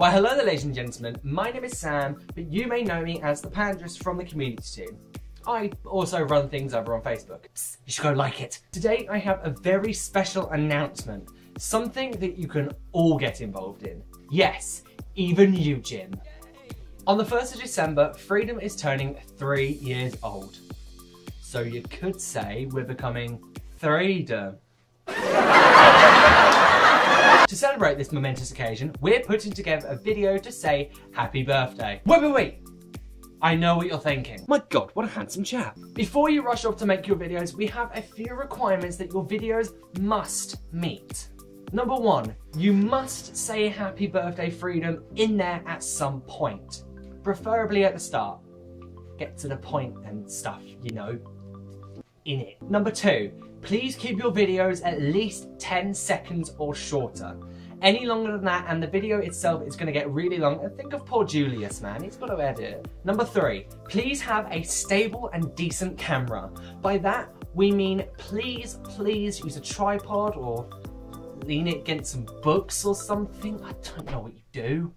Well, hello there, ladies and gentlemen, my name is Sam, but you may know me as the Pandrus from the community team. I also run things over on Facebook. Psst, you should go like it. Today I have a very special announcement, something that you can all get involved in. Yes, even you, Jim. On the 1st of December, Freedom is turning 3 years old. So you could say we're becoming Freedom. To celebrate this momentous occasion, we're putting together a video to say happy birthday. Wait. I know what you're thinking. My God, what a handsome chap. Before you rush off to make your videos, we have a few requirements that your videos must meet. Number one, you must say happy birthday Freedom in there at some point. Preferably at the start. Get to the point and stuff, you know, in it. Number two, please keep your videos at least 10 seconds or shorter. Any longer than that and the video itself is going to get really long. And think of poor Julius, man, he's got to edit it. Number three, please have a stable and decent camera. By that, we mean please use a tripod or lean it against some books or something. I don't know what you do.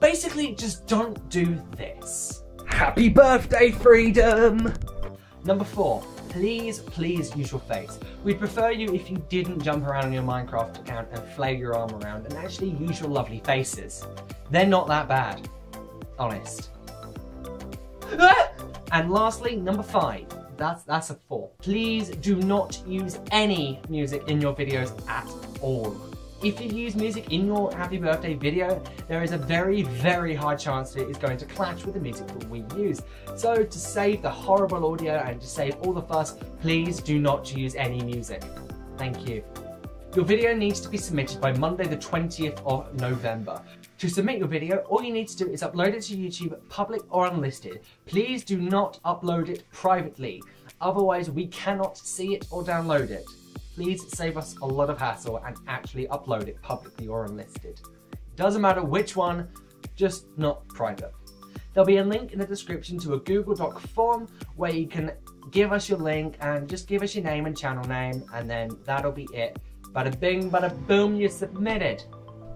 Basically, just don't do this. Happy birthday, Freedom! Number four, please use your face. We'd prefer you if you didn't jump around on your Minecraft account and flail your arm around and actually use your lovely faces. They're not that bad. Honest. And lastly, number five. That's a four. Please do not use any music in your videos at all. If you use music in your happy birthday video, there is a very high chance that it is going to clash with the music that we use. So to save the horrible audio and to save all the fuss, please do not use any music. Thank you. Your video needs to be submitted by Monday the 20th of November. To submit your video, all you need to do is upload it to YouTube, public or unlisted. Please do not upload it privately, otherwise we cannot see it or download it. Please save us a lot of hassle and actually upload it publicly or unlisted. Doesn't matter which one, just not private. There'll be a link in the description to a Google Doc form where you can give us your link and just give us your name and channel name and then that'll be it. Bada bing, bada boom, you're submitted.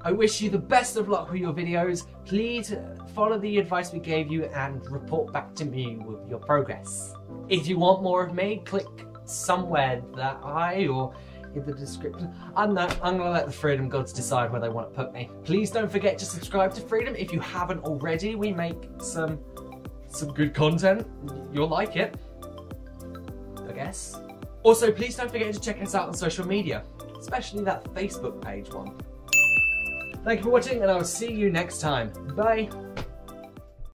I wish you the best of luck with your videos. Please follow the advice we gave you and report back to me with your progress. If you want more of me, click somewhere that or in the description. I'm gonna let the Freedom gods decide where they want to put me. Please don't forget to subscribe to Freedom if you haven't already. We make some good content. You'll like it, I guess. Also, please don't forget to check us out on social media, especially that Facebook page one. Thank you for watching and I will see you next time. Bye.